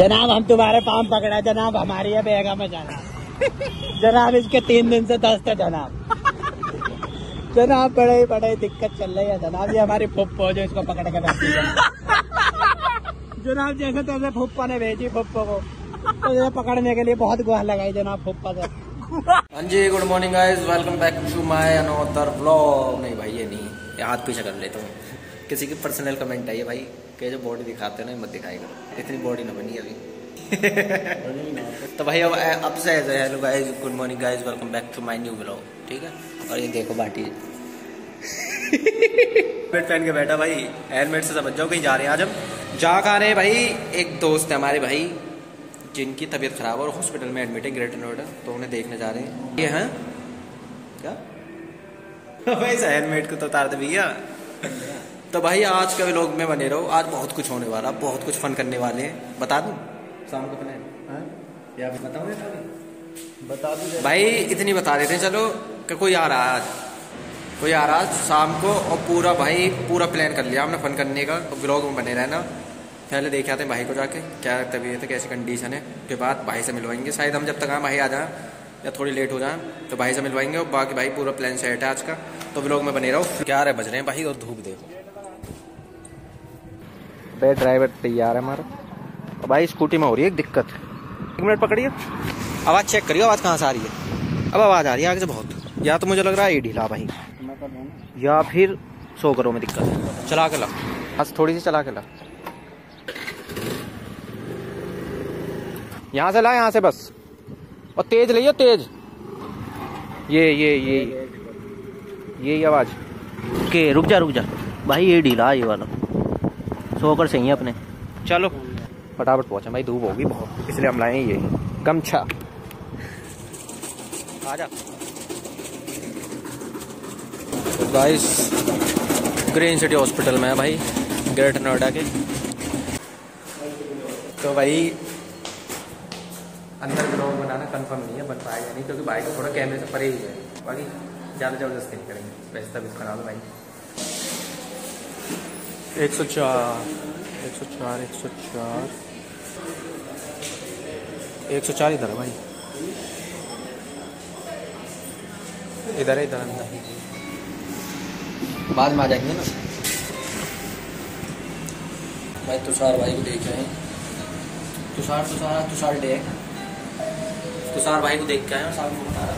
जनाब हम तुम्हारे पाँव पकड़ा जनाब, हमारी है बेगा में जाना जनाब, इसके 3 दिन से दस्त है जनाब जनाब, बड़े ही बड़े दिक्कत चल रही है जनाब। ये हमारी फुप्पो जो इसको पकड़ के बैठी है जनाब, जैसे तैसे फुप्पा ने भेजी फुप्पो को, तो पकड़ने के लिए बहुत गुहार लगाई जनाब फुप्पा से। हाँ जी, good morning guys, welcome back to my another vlog. नहीं भाई ये नहीं, ये हाथ पीछे कर लेता हूँ, किसी की पर्सनल कमेंट आई है भाई कि जो बॉडी दिखाते हैं ना मत दिखाई करो, इतनी बॉडी ना बनी अभी तो भाई अब से hello guys, good morning guys, welcome back to my new vlog, ठीक है। और ये देखो बाटी हेलमेट पहन के बैठा भाई, हेलमेट से समझ जाओ कहीं जा रहे हैं। आज हम जा खा रहे हैं भाई, एक दोस्त है हमारे भाई जिनकी तबीयत खराब है और हॉस्पिटल में एडमिट है, ग्रेटर नोएडा, तो उन्हें देखने जा रहे हैं। ये हैं क्या भाई, हेलमेट को तो उतार दे भैया। तो भाई आज का व्लॉग में बने रहो, आज बहुत कुछ होने वाला, बहुत कुछ फन करने वाले हैं। बता दूं शाम का प्लान या बताओ या बता दूं भाई, इतनी बता देते हैं चलो कि कोई आ रहा है आज, कोई आ रहा है शाम को, और पूरा भाई पूरा प्लान कर लिया हमने फन करने का। तो व्लॉग में बने रहना, पहले देखे आते हैं भाई को जाके क्या तबीयत है, कैसी कंडीशन है, उसके बाद भाई से मिलवाएंगे। शायद हम जब तक आए भाई आ जाए या थोड़ी लेट हो जाए तो भाई से मिलवाएंगे, और बाकी भाई पूरा प्लान सेट है आज का। तो व्लॉग में बने रहो। क्या बज रहे हैं भाई, और धूप देखो भाई, ड्राइवर तैयार है हमारा। तो भाई स्कूटी में हो रही है एक दिक्कत, 1 मिनट पकड़िए, आवाज़ चेक करिए आवाज़ कहाँ से आ रही है। अब आवाज़ आ रही है आगे से बहुत, या तो मुझे लग रहा है ये ढीला भाई, या फिर 100 करोड़ में दिक्कत है। चला के ला बस, थोड़ी सी चला के ला, यहाँ से ला, यहाँ से बस, और तेज ले तेज, ये आवाज़ के। रुक जा भाई, ये ढीला ये वाला, 100 करोड़ सही है अपने। चलो फटाफट पहुँचा भाई, धूप होगी बहुत, इसलिए हम लाए ये गमछा। आजा गाइस, ग्रीन सिटी हॉस्पिटल में है भाई, ग्रेटर नोएडा के। तो भाई अंदर ग्राउंड बनाना कंफर्म नहीं है, बन पाएगा नहीं, क्योंकि भाई को थोड़ा कैमरे से परहेज है, बाकी ज़्यादा जबरदस्ती नहीं करेंगे, वैसे तबीयत खराब है भाई। 104 इधर है भाई, इधर अंदर बाद में आ जाएंगे ना भाई। तुषार भाई को देख रहे हैं, तुषार डे, तुषार भाई को देख के आए साहब को बता रहा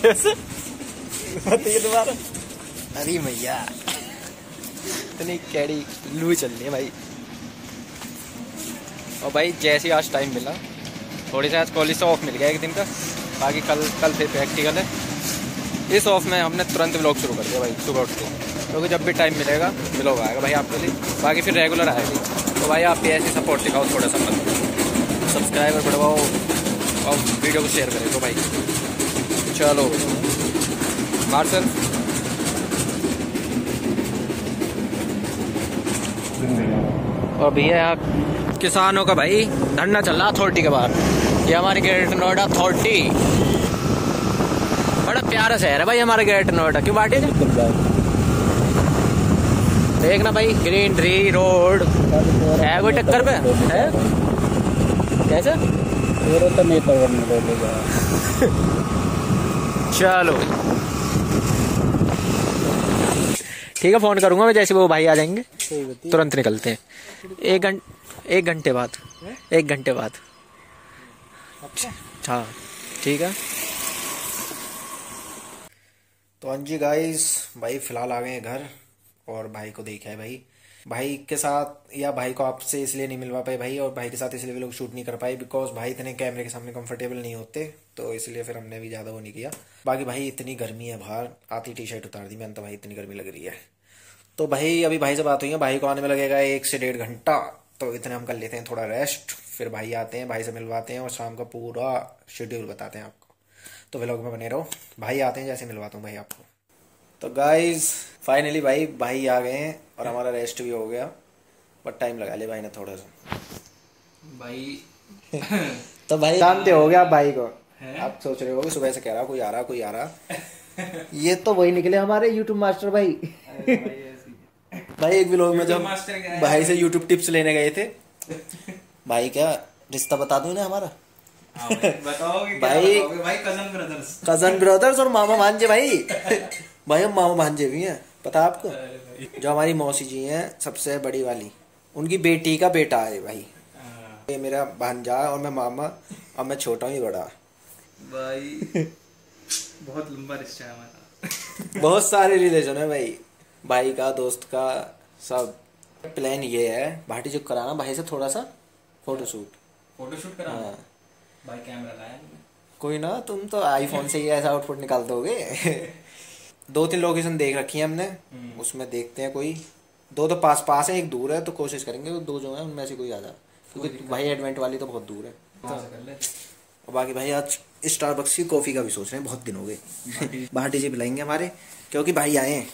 कैसे बताइए दोबारा। अरे भैया इतनी कैडी लू चल रही है भाई। और भाई जैसे आज टाइम मिला, थोड़ी सा आज कॉलेज से ऑफ मिल गया एक दिन का, बाकी कल फिर प्रैक्टिकल है। इस ऑफ में हमने तुरंत व्लॉग शुरू कर दिया भाई सुबह उठ के, क्योंकि जब भी टाइम मिलेगा व्लॉग आएगा भाई आपके लिए, बाकी फिर रेगुलर आएगी। तो भाई आप ऐसे सपोर्ट दिखाओ, थोड़ा सा सब्सक्राइबर बढ़वाओ और वीडियो को शेयर करें। तो भाई चलो पार्सल और भैया आप किसानों का भाई धरना चल रहा अथॉरिटी के बाहर, ये हमारे ग्रेटर नोएडा अथॉरिटी, बड़ा प्यारा शहर है भाई हमारे ग्रेटर नोएडा। क्यों बाटे देखना भाई, ग्रीनरी रोड है, कोई टक्कर पे है कैसा तो नहीं बोलेगा चलो ठीक है, फोन करूंगा मैं जैसे वो भाई आ जाएंगे, तुरंत निकलते हैं। 1 घंटे बाद 1 घंटे बाद, हाँ ठीक है। तो अंजी गाइस भाई फिलहाल आ गए हैं घर, और भाई को देखा है भाई, भाई के साथ या भाई को आपसे इसलिए नहीं मिलवा पाए भाई, और भाई के साथ इसलिए भी लोग शूट नहीं कर पाए, बिकॉज भाई इतने कैमरे के सामने कंफर्टेबल नहीं होते, तो इसलिए फिर हमने भी ज़्यादा वो नहीं किया। बाकी भाई इतनी गर्मी है बाहर, आती टी शर्ट उतार दी मैंने तो भाई, इतनी गर्मी लग रही है। तो भाई अभी भाई से बात हुई है, भाई को आने में लगेगा 1 से 1.5 घंटा, तो इतने हम कर लेते हैं थोड़ा रेस्ट, फिर भाई आते हैं, भाई से मिलवाते हैं और शाम का पूरा शेड्यूल बताते हैं आपको। तो व्लॉग में बने रहो, भाई आते हैं जैसे मिलवाता हूँ भाई आपको। तो गाइज फाइनली भाई आ गए हैं, और हमारा रेस्ट भी हो गया, बट टाइम लगा ले भाई ने थोड़ा सा भाई तो भाई जानते हो गया आप भाई को है? आप सोच रहे हो कि सुबह से कह रहा कोई आ रहा ये तो वही निकले हमारे यूट्यूब मास्टर भाई भाई एक व्लॉग में जब भाई से यूट्यूब टिप्स लेने गए थे भाई, क्या रिश्ता बता दूं ना हमारा बताओगे भाई, कजन ब्रदर्स और मामा भांजे भाई भाई हम मामा भांजे भी हैं, पता आपको। जो हमारी मौसी जी हैं सबसे बड़ी वाली, उनकी बेटी का बेटा है भाई, ये मेरा भांजा और मैं मामा और मैं छोटा ही बड़ा भाई। बहुत लंबा रिश्ता है हमारा बहुत सारे रिलेशन है भाई, भाई का, दोस्त का, सब। प्लान ये है भाटी जो कराना भाई से थोड़ा सा फोटोशूट कराना। हाँ। भाई कैमरा लाया कोई ना, तुम तो आईफोन से ही ऐसा आउटपुट निकाल दोगे दो तीन लोकेशन देख रखी है हमने, उसमें देखते हैं कोई दो तो पास है, एक दूर है, तो कोशिश करेंगे तो दो जो है उनमें से कोई आ जाए, क्योंकि भाई एडवेंट वाली तो बहुत दूर है तो। बाकी भाई आज स्टारबक्स की कॉफी का भी सोच रहे हैं, बहुत दिन हो गए। बाहर जी बुलाएंगे हमारे, क्योंकि भाई आए हैं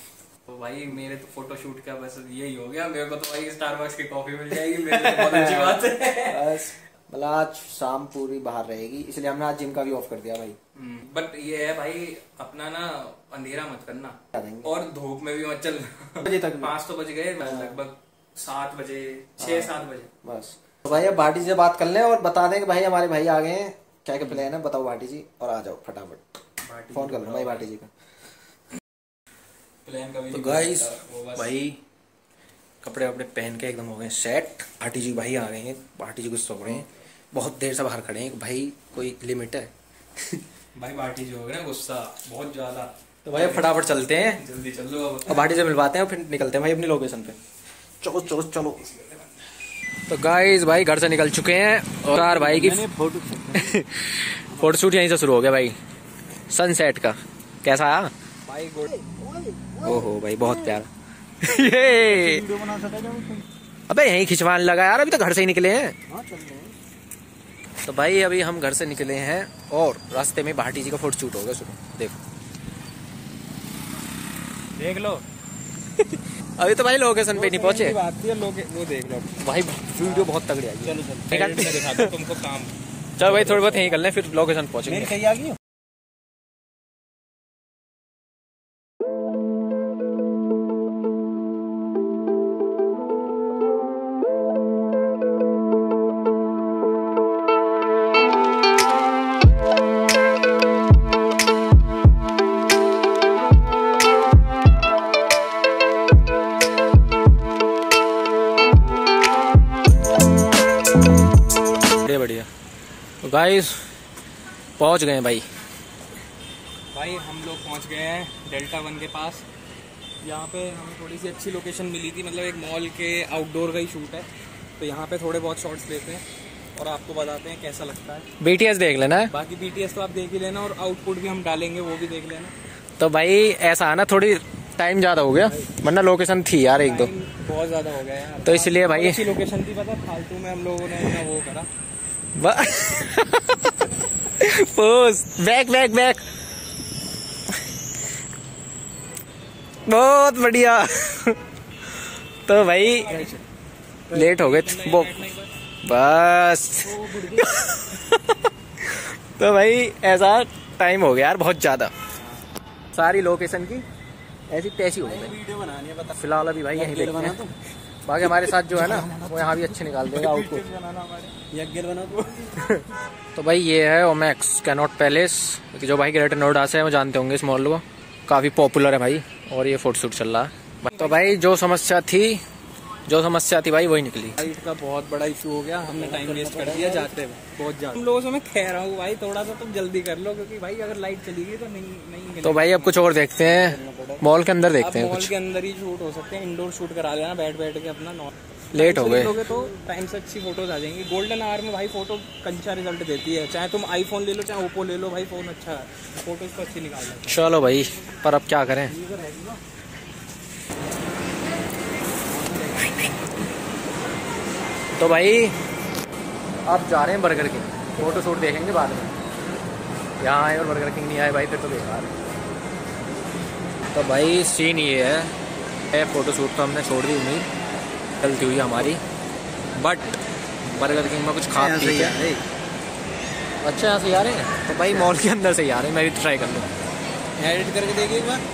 तो भाई मेरे तो फोटोशूट का बस यही हो गया, मेरे को तो भाई स्टारबक्स की कॉफी मिल जाएगी मेरे लिए बहुत अच्छी बात है। बस मतलब आज शाम पूरी बाहर रहेगी, इसलिए हमने आज जिम का भी ऑफ कर दिया भाई। बट ये है भाई अपना ना अंधेरा मत करना और धूप में भी मत चलना। बजे तक 5 तो बज गए लगभग, 7 बजे 6-7 बजे बस। तो भाई अब भाटी जी से बात कर लें और बता दें कि भाई हमारे भाई आ गए हैं, क्या क्या प्लान है बताओ भाटी जी, और आ जाओ फटाफट। फोन कर लो भाई भाटी जी का प्लान कभी। तो गाइस भाई कपड़े वपड़े पहन के एकदम हो गए सेट, भाटी जी भाई आ गए हैं, भाटी जी गुस्सा हो रहे हैं, बहुत देर से बाहर खड़े हैं भाई, कोई लिमिट है भाई भाटी जी हो गए गुस्सा बहुत ज्यादा। तो भाई फटाफट चलते हैं, जल्दी चलो अब भाटी से मिलवाते हैं और फिर निकलते हैं भाई अपनी लोकेशन पे। चलो तो गाइस भाई घर से निकल चुके हैं और यार भाई की फोटोशूट यहीं से शुरू हो गया भाई, सनसेट का। कैसा आया भाई? ओहो भाई बहुत प्यारा ये। अबे यहीं खिंचवान लगा यार, अभी तो घर से ही निकले हैं। तो भाई अभी हम घर से निकले हैं और रास्ते में भाटी जी का फोटोशूट हो गया शुरू, देखो देख लो अभी तो भाई लोकेशन पे नहीं पहुंचे, वो देख लो भाई वीडियो बहुत तगड़ी आई। चलो तुमको काम, चलो भाई थोड़ी बहुत यहीं कर लें फिर लोकेशन पहुंचेंगे। गाइस पहुंच गए भाई, भाई हम लोग पहुंच गए हैं डेल्टा 1 के पास। यहाँ पे हमें थोड़ी सी अच्छी लोकेशन मिली थी, मतलब एक मॉल के आउटडोर का ही शूट है, तो यहाँ पे थोड़े बहुत शॉट्स लेते हैं और आपको बताते हैं कैसा लगता है। बीटीएस देख लेना है, बाकी बीटीएस तो आप देख ही लेना और आउटपुट भी हम डालेंगे वो भी देख लेना। तो भाई ऐसा है ना, थोड़ी टाइम ज़्यादा हो गया, वरना लोकेशन थी यार 1-2 बहुत ज़्यादा हो गया यार, तो इसलिए भाई अच्छी लोकेशन थी, पता फालतू में हम लोगों ने वो करा बैक बहुत बढ़िया तो भाई लेट हो गए बस तो भाई ऐसा टाइम हो गया यार बहुत ज्यादा, सारी लोकेशन की ऐसी तैसी हो गई। फिलहाल अभी भाई यहीं देखते हैं, बाकी हमारे साथ जो है ना वो यहाँ भी अच्छे निकाल देगा आउटपुट तो भाई ये है ओमैक्स कैनॉट पैलेस, जो भाई ग्रेटर नोएडा से है वो जानते होंगे इस मॉल को, काफ़ी पॉपुलर है भाई और ये फोटोशूट चल रहा है। तो भाई जो समस्या थी भाई वही निकली, लाइट का बहुत बड़ा इशू हो गया, हमने टाइम वेस्ट कर दिया जाते बहुत ज़्यादा। तुम लोगों से मैं कह रहा हूँ भाई थोड़ा सा तुम जल्दी कर लो, क्योंकि भाई अगर लाइट चली गई तो नहीं। तो भाई अब कुछ और देखते हैं, मॉल के अंदर देखते हैं, मॉल के अंदर ही शूट हो सकते हैं, इंडोर शूट करा लेना बैठ के अपना। लेट हो गए तो टाइम से अच्छी फोटोज आ जाएंगी। गोल्डन आवर में भाई फोटो कंचा रिजल्ट देती है, चाहे तुम आईफोन ले लो चाहे ओप्पो ले लो, भाई फोन अच्छा है, फोटोज तो अच्छी निकाल लेते हैं। चलो भाई पर अब क्या करें, तो भाई आप जा रहे हैं बर्गर किंग, फोटो शूट देखेंगे बाद में, यहाँ आए और बर्गर किंग नहीं आए भाई फिर तो बेकार है। तो भाई सीन ये है, फोटो शूट तो हमने छोड़ दी, उम्मीद गलती हुई हमारी, बट बर्गर किंग में कुछ खास नहीं है। अच्छा यहाँ से यार है तो भाई मॉल के अंदर से यार है, मैं भी ट्राई कर लूँ, एडिट करके देखिए एक बार।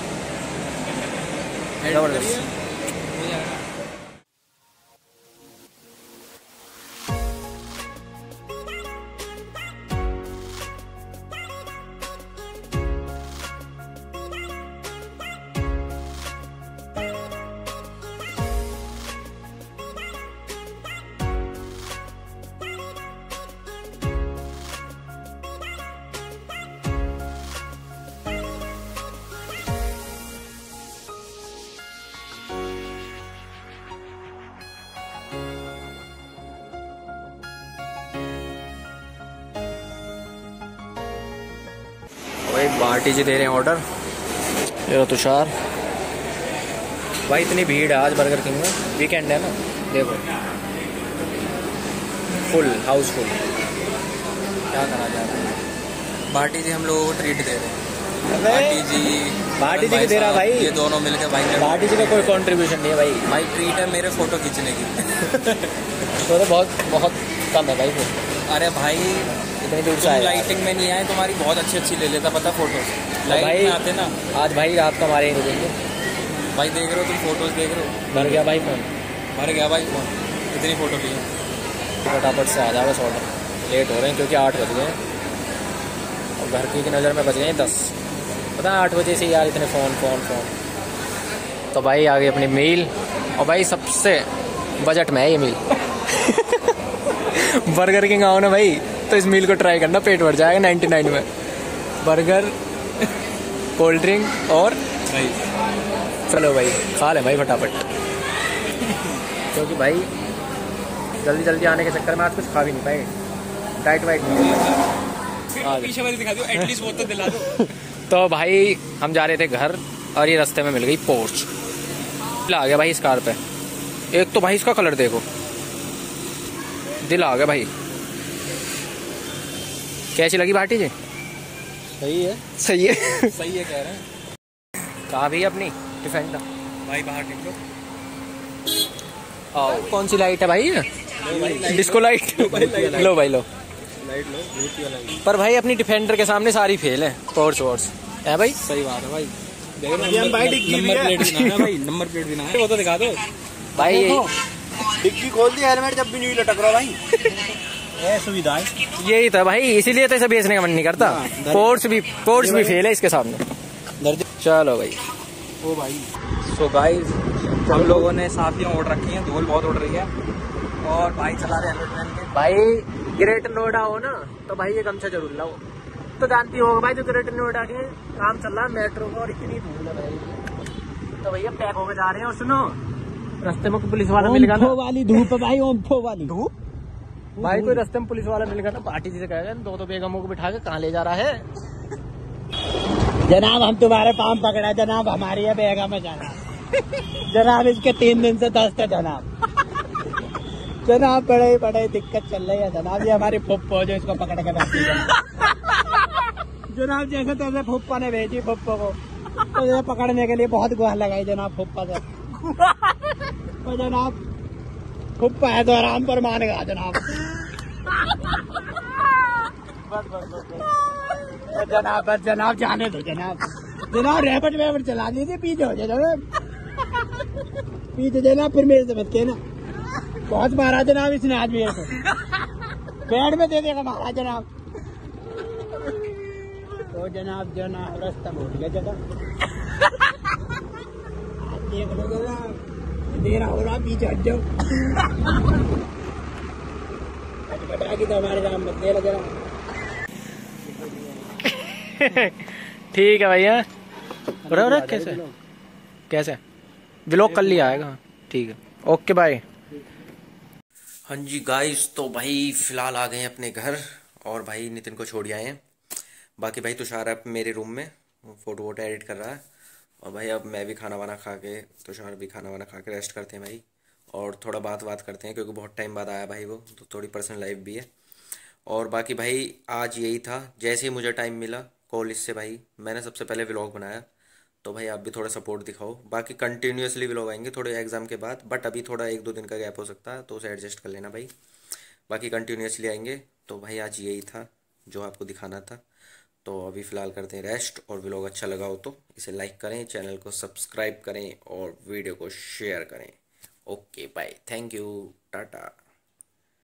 पार्टी जी दे रहे हैं ऑर्डर। ये तुषार भाई, इतनी भीड़ है आज बर्गर किंग में, वीकेंड है ना। देखो फुल हाउसफुल, क्या करा जा रहा है। भाटी जी हम लोगों को ट्रीट दे रहे हैं। भाटी जी की दे रहा भाई, ये दोनों मिलकर भाई। भाटी जी का कोई कंट्रीब्यूशन नहीं है भाई, भाई ट्रीट है मेरे फोटो खींचने की। तो बहुत बहुत कम है भाई फोटो। अरे भाई इतनी दूर से लाइटिंग में नहीं आए, तुम्हारी बहुत अच्छी ले लेता पता फोटोज। लाइट भाई आते ना आज भाई, रात का हमारे ही देंगे भाई। देख रहे हो तुम फोटोज, देख रहे हो। भर गया भाई फोन। इतनी फोटो ली है। फटाफट से आ जाओ बस, ऑर्डर लेट हो रहे हैं क्योंकि 8 बज गए हैं और घर की नज़र में बज गए हैं 10। पता 8 बजे से यार इतने फ़ोन। तो भाई आ गई अपनी मील, और भाई सबसे बजट में है ये मील। बर्गर किंग आओ ना भाई तो इस मील को ट्राई करना, पेट भर जाएगा। 99 में बर्गर, कोल्ड ड्रिंक और चलो भाई खा ले भाई फटाफट। क्योंकि भाई जल्दी आने के चक्कर में आज कुछ खा भी नहीं पाए, डाइट वाइट नहीं। तो भाई हम जा रहे थे घर और ये रास्ते में मिल गई पोर्च। आ गया भाई इस कार पे। एक तो भाई इसका कलर देखो, दिल आ गया भाई। कैसी लगी भाटी जी? सही है कह रहे हैं। कहा भी अपनी डिफेंडर भाई, बाहर निकलो। आओ कौन सी लाइट है भाई? Disco light. लो भाई लो पर भाई अपनी डिफेंडर के सामने सारी फेल है। पोर्स है भाई, सही बात है भाई। नंबर प्लेट भी ना है, वो तो दिखा दो भाई। डिग्गी खोल दी, हेलमेट जब भी नहीं लटक रहा भाई। ये सुविधा है, यही था भाई, इसीलिए तो इसे बेचने का मन नहीं करता। पोर्स भी फेल है इसके सामने। चलो भाई ओ भाई। सो गाइस हम लोगों ने साफियाँ उड़ रखी हैं, धूल बहुत उड़ रही है और भाई चला रहे हेलमेट पहन के। भाई ग्रेटर नोएडा हो ना तो भाई ये गमछा जरूर लाओ। तो जानती होगा भाई, जो ग्रेटर नोएडा के काम चल रहा है मेट्रो का, और इतनी धूल है भाई। तो भैया पैक होकर जा रहे हैं। और सुनो रास्ते में कोई पुलिस वाला मिल गया ना, वाली धूप है भाई, ओम्फो वाली धूप भाई। कोई रास्ते में पुलिस वाला मिल गया ना, पार्टी जी से कहेगा दो बेगमों को बिठा के कहाँ ले जा रहा है। जनाब हम तुम्हारे पाँव पकड़ा, जनाब हमारी है बेगम है जनाब। जनाब इसके 3 दिन से दस्त है जनाब। जनाब बड़े दिक्कत चल रही है जनाब, ये हमारी फुप्पो जो इसको पकड़ के रखती है जनाब। जैसे तैसे फुप्पा ने भेजी फुप्पो को, तो पकड़ने के लिए बहुत गुहार लगाई जनाब फुप्पा से। तो जनाब खुप्पा है तो आराम पर मानेगा जनाब। बस जनाब जाने दो जनाब। रैपिड चला लीजिए, पीछे हो जाए जनाब, पीछे जनाब। फिर मेरे से मत कहना, बहुत मारा जनाब इसने आज मेरे को, पेड़ में दे देगा मारा जनाब। तो जनाब रास्ता भूल गया जनाब, देरा हो रहा पीछे हट जाओ। ठीक है भैया, कैसे व्लॉग कर लिया आएगा। ठीक है ओके बाय। हाँ जी गाइस, तो भाई फिलहाल आ गए हैं अपने घर और भाई नितिन को छोड़ आए हैं। बाकी भाई तुषार अब मेरे रूम में फोटो वोटो एडिट कर रहा है, और भाई अब मैं भी खाना वाना खा के, तुषार भी खाना वाना खा के रेस्ट करते हैं भाई, और थोड़ा बात करते हैं क्योंकि बहुत टाइम बाद आया भाई वो, तो थोड़ी पर्सनल लाइफ भी है। और बाकी भाई आज यही था, जैसे ही मुझे टाइम मिला कॉलेज से भाई मैंने सबसे पहले व्लॉग बनाया, तो भाई आप भी थोड़ा सपोर्ट दिखाओ। बाकी कंटिन्यूसली व्लॉग आएंगे थोड़े एग्ज़ाम के बाद, बट अभी थोड़ा 1-2 दिन का गैप हो सकता है, तो उसे एडजस्ट कर लेना भाई। बाकी कंटिन्यूसली आएंगे। तो भाई आज यही था जो आपको दिखाना था। तो अभी फ़िलहाल करते हैं रेस्ट, और व्लॉग अच्छा लगा हो तो इसे लाइक करें, चैनल को सब्सक्राइब करें और वीडियो को शेयर करें। Okay bye, thank you, Tata.